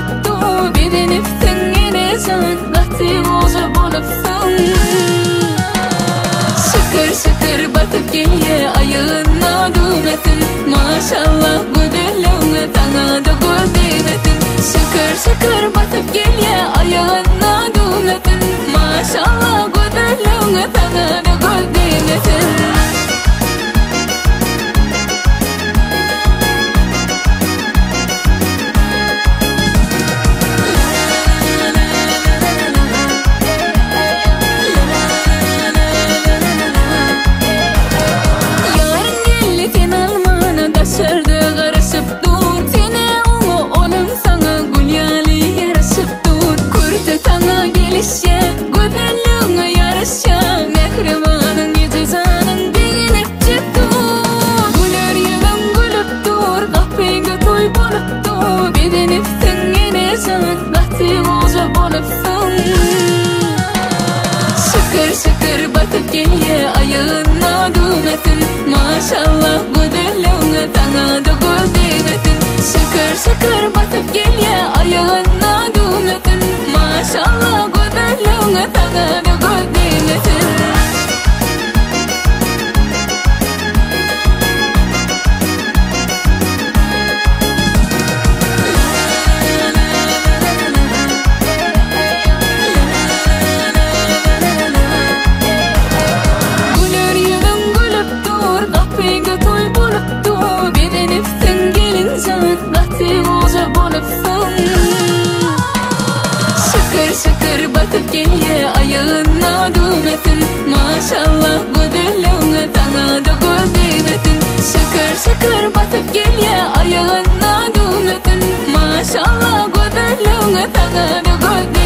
bulup birini sen yine sen batıboza bulup sıkır sıkır batıp geliye ayağına dövmetin maşallah bu dilimle sana da gülmetin sıkır sıkır batıp geliye ayağına dövmetin maşallah bu dilimle sana da gülmetin. Maşallah bu dilimle sana da gülmetin sıkır sıkır batıp gel ya ayağına dövmetin maşallah bu dilimle sana da gülmetin. Batıp geliye ayağına dövmetin maşallah bu dilimle sana da gülmetin sıkır sıkır batıp geliye ayağına dövmetin maşallah bu dilimle sana da gülmetin.